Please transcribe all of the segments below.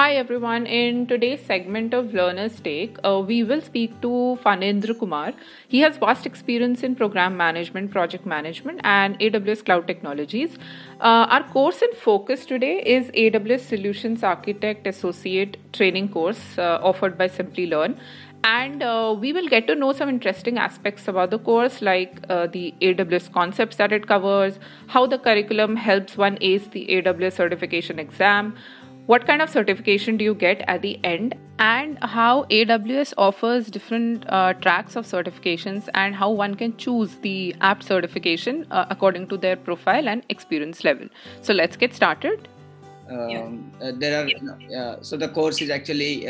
Hi everyone, in today's segment of Learner's Take, we will speak to Faneendra Kumar. He has vast experience in program management, project management and AWS cloud technologies. Our course in focus today is AWS Solutions Architect Associate Training Course offered by Simplilearn. And we will get to know some interesting aspects about the course, like the AWS concepts that it covers, how the curriculum helps one ace the AWS certification exam, what kind of certification do you get at the end, and how AWS offers different tracks of certifications and how one can choose the apt certification according to their profile and experience level. So let's get started. So the course is actually,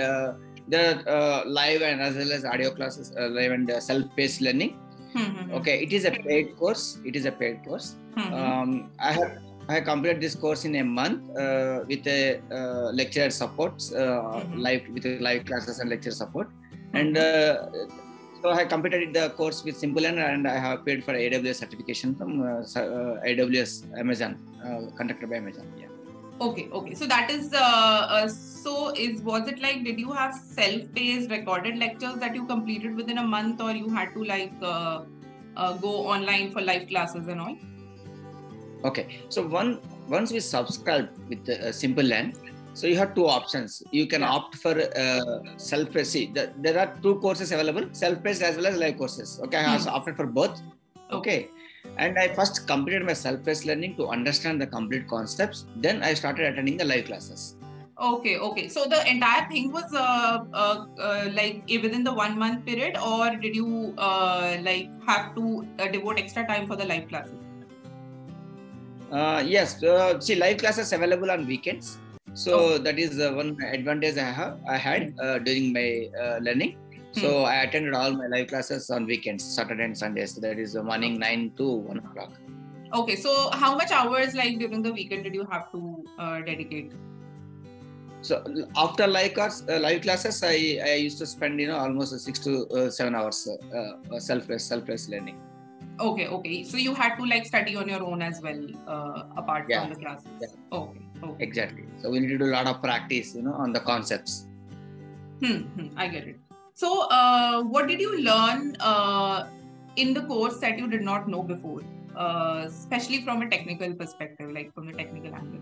there are live and as well as audio classes, live and self-paced learning. Mm-hmm. Okay, it is a paid course. Mm-hmm. I completed this course in a month with a lecturer support, live classes and lecture support. Mm-hmm. And so I completed the course with Simplilearn, and I have paid for AWS certification from AWS Amazon, conducted by Amazon. Yeah. Okay. So that is did you have self-paced recorded lectures that you completed within a month, or you had to go online for live classes and all? Okay, so once we subscribe with Simplilearn, so you have two options. You can opt for self-paced. There are two courses available, self-paced as well as live courses. Okay, I also opted for both. Okay, and I first completed my self-paced learning to understand the complete concepts. Then I started attending the live classes. Okay. So the entire thing was within the 1 month period, or did you have to devote extra time for the live classes? Yes. See, live classes available on weekends. So that is one advantage I had during my learning. So I attended all my live classes on weekends, Saturday and Sundays. So that is morning 9 to 1 o'clock. Okay. So how much hours during the weekend did you have to dedicate? So after live classes, I used to spend almost 6 to 7 hours self-paced learning. Okay. So you had to study on your own as well, apart from the classes. Yeah. Okay. Exactly. So we need to do a lot of practice, on the concepts. I get it. So what did you learn in the course that you did not know before, especially from a technical perspective, from the technical angle?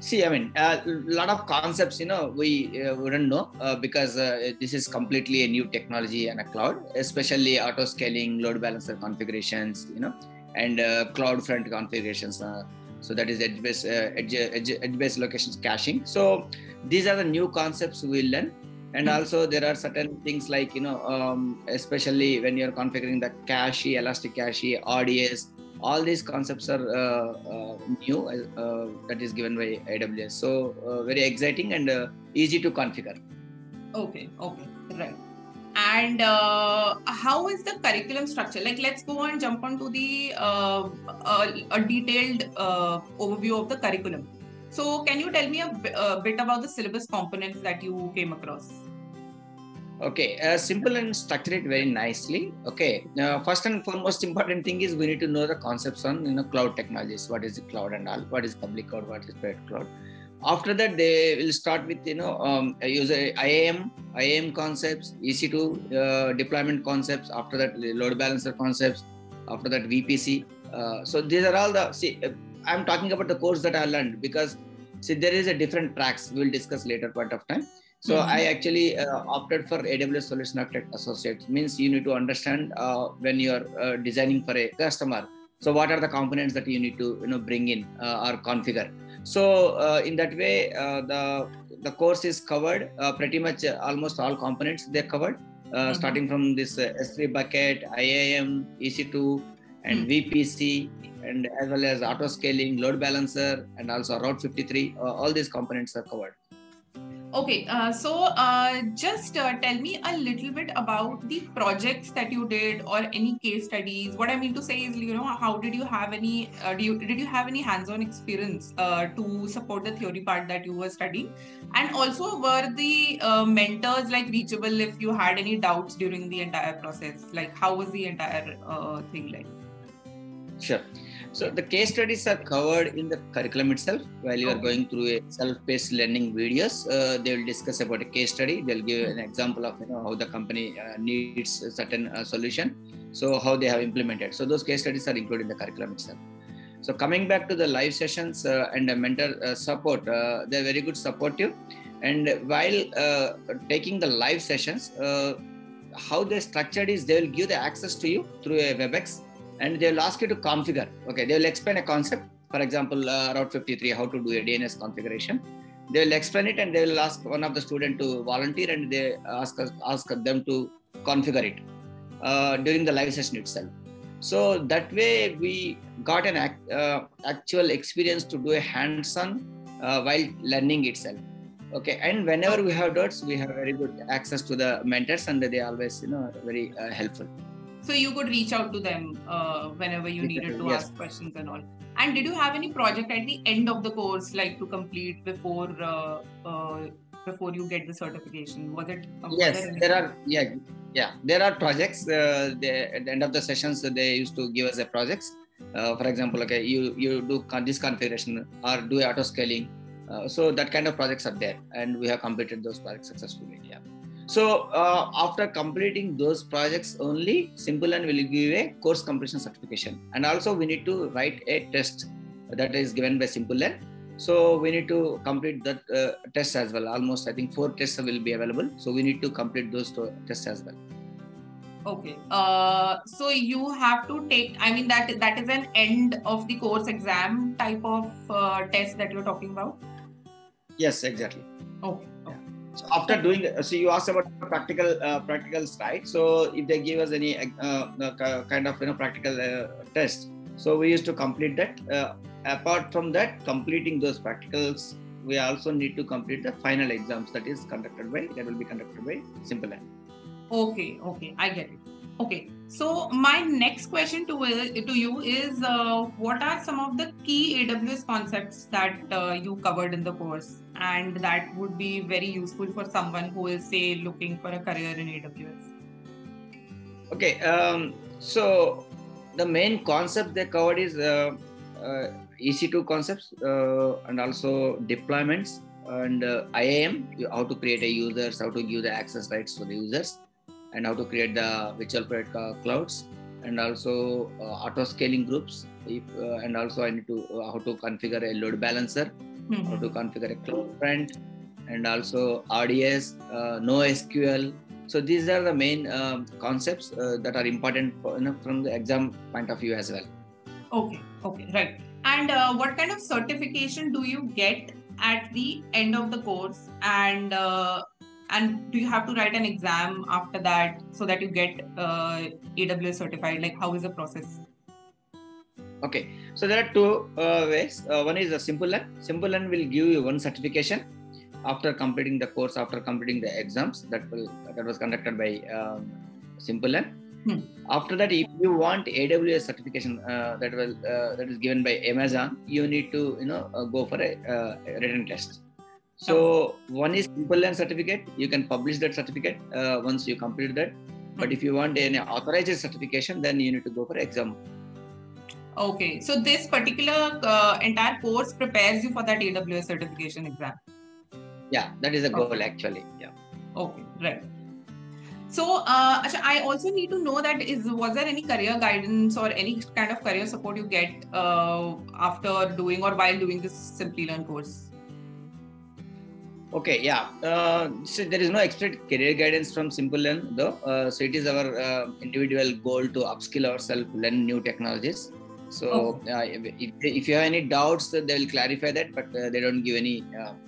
See, a lot of concepts, we wouldn't know because this is completely a new technology and a cloud, especially auto scaling, load balancer configurations, and cloud front configurations. So that is edge-based locations caching. So these are the new concepts we learn. And also there are certain things especially when you're configuring the cache, elastic cache, RDS, all these concepts are new that is given by AWS. So very exciting and easy to configure. Okay, right. And how is the curriculum structure? Let's go and jump onto the a detailed overview of the curriculum. So can you tell me a bit about the syllabus components that you came across? Okay, Simplilearn structured it very nicely. Okay, first and foremost important thing is we need to know the concepts on cloud technologies. What is the cloud and all? What is public cloud? What is private cloud? After that, they will start with IAM concepts, EC2 deployment concepts. After that, load balancer concepts. After that, VPC. So these are all the I'm talking about the course that I learned because there is a different tracks we'll discuss later point of time. So I actually opted for AWS Solution Architect Associates. Means you need to understand when you're designing for a customer. So what are the components that you need to bring in or configure. So in that way, the course is covered pretty much almost all components they're covered starting from this S3 bucket, IAM, EC2 and VPC. And as well as auto scaling, load balancer, and also Route 53, all these components are covered. Okay, so tell me a little bit about the projects that you did or any case studies. What I mean to say is, how did you have any? Did you have any hands-on experience to support the theory part that you were studying? And also, were the mentors reachable if you had any doubts during the entire process? How was the entire thing like? Sure. So the case studies are covered in the curriculum itself. While you are going through a self-paced learning videos, they will discuss about a case study. They'll give an example of how the company needs a certain solution, so how they have implemented. So those case studies are included in the curriculum itself. So coming back to the live sessions and the mentor support, they're very good supportive. And while taking the live sessions, how they're structured is they will give the access to you through a WebEx, and they will ask you to configure. Okay, they will explain a concept, for example, Route 53, how to do a DNS configuration. They will explain it, and they will ask one of the students to volunteer, and they ask them to configure it during the live session itself. So that way we got an actual experience to do a hands-on while learning itself. Okay, and whenever we have doubts, we have very good access to the mentors, and they always, very helpful. So you could reach out to them whenever you needed to ask questions and all. And did you have any project at the end of the course, like to complete before before you get the certification? Was it? Yes, there are. Yeah, there are projects. At the end of the sessions, they used to give us the projects. For example, okay, you do this configuration or do auto scaling. So that kind of projects are there, and we have completed those projects successfully. Yeah. So after completing those projects only, Simplilearn will give a course completion certification. And also we need to write a test that is given by Simplilearn. So we need to complete that test as well. Almost I think 4 tests will be available. So we need to complete those tests as well. Okay. So you have to take, I mean, that is an end of the course exam type of test that you're talking about? Yes, exactly. Okay. Yeah. So after doing, so you asked about practicals, right? So if they give us any kind of practical test, so we used to complete that. Apart from that, completing those practicals, we also need to complete the final exams that will be conducted by Simplilearn. Okay. Okay. I get it. Okay. So my next question to you is, what are some of the key AWS concepts that you covered in the course, and that would be very useful for someone who is, say, looking for a career in AWS? Okay. So the main concept they covered is EC2 concepts and also deployments and IAM, how to create a users, how to give the access rights to the users, and how to create the virtual private clouds, and also auto scaling groups. And also I need to how to configure a load balancer, how to configure a cloud front, and also RDS, NoSQL. So these are the main concepts that are important for, from the exam point of view as well. Okay. Okay. Right. And what kind of certification do you get at the end of the course? And do you have to write an exam after that so that you get AWS certified? Like, how is the process? Okay, so there are 2 ways. One is a Simplilearn. Simplilearn will give you 1 certification after completing the course, after completing the exams that was conducted by Simplilearn. After that, if you want AWS certification that is given by Amazon, you need to go for a written test. So one is Simplilearn certificate. You can publish that certificate once you complete that. But if you want an authorized certification, then you need to go for exam. Okay. So this particular entire course prepares you for that AWS certification exam. Yeah, that is the goal actually. Yeah. Okay. Right. So I also need to know that was there any career guidance or any kind of career support you get after doing or while doing this Simplilearn course? Okay, yeah. So there is no explicit career guidance from Simplilearn though. So it is our individual goal to upskill ourselves, learn new technologies. So if you have any doubts, they will clarify that, but they don't give any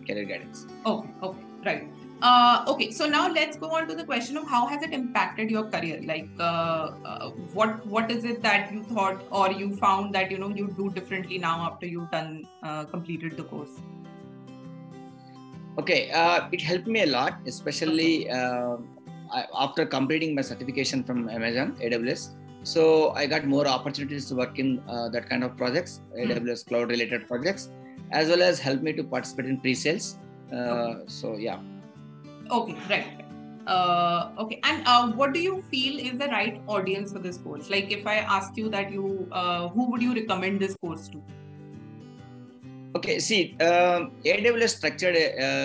career guidance. Okay, okay, right. Okay, so now let's go on to the question of how has it impacted your career? Like, what is it that you thought or you found that you do differently now after you've done completed the course? Okay, it helped me a lot, especially after completing my certification from Amazon AWS. So I got more opportunities to work in that kind of projects, AWS cloud related projects, as well as helped me to participate in pre-sales. So yeah. Okay, right. Okay, and what do you feel is the right audience for this course? Like, if I ask you that you, who would you recommend this course to? Okay, see, AWS structured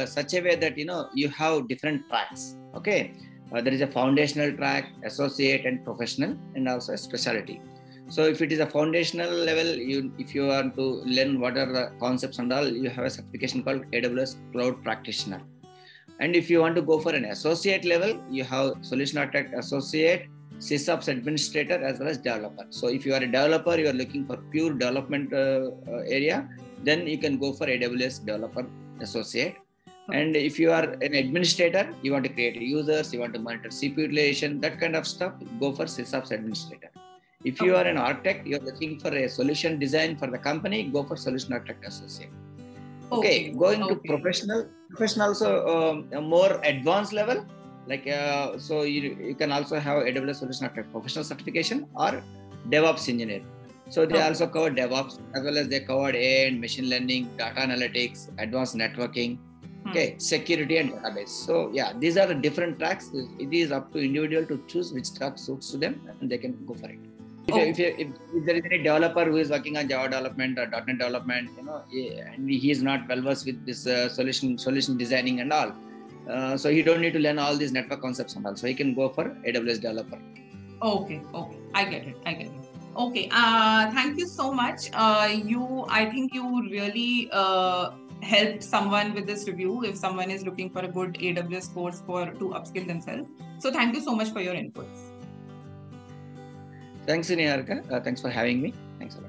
such a way that, you know, you have different tracks. Okay, there is a foundational track, associate and professional, and also a specialty. So if it is a foundational level, if you want to learn what are the concepts and all, you have a certification called AWS Cloud Practitioner. And if you want to go for an associate level, you have Solution Architect Associate, SysOps Administrator, as well as Developer. So if you are a developer, you are looking for pure development area, then you can go for AWS Developer Associate. Okay. And if you are an administrator, you want to create users, you want to monitor CPU utilization, that kind of stuff, go for SysOps Administrator. If you are an architect, you're looking for a solution design for the company, go for Solution Architect Associate. Okay, going to professional also a more advanced level, like so you can also have AWS Solution Architect Professional Certification or DevOps Engineer. So they also cover DevOps, as well as they covered AI and machine learning, data analytics, advanced networking, okay, security and database. So yeah, these are the different tracks. It is up to individual to choose which track suits to them, and they can go for it. If there is any developer who is working on Java development or .NET development, you know, and he is not well versed with this solution designing and all, so he don't need to learn all these network concepts and all. So he can go for AWS Developer. Okay, okay, I get it. Okay, thank you so much. I think you really helped someone with this review. If someone is looking for a good AWS course to upskill themselves, so thank you so much for your inputs. Thanks, Niyarka. Thanks for having me. Thanks a lot.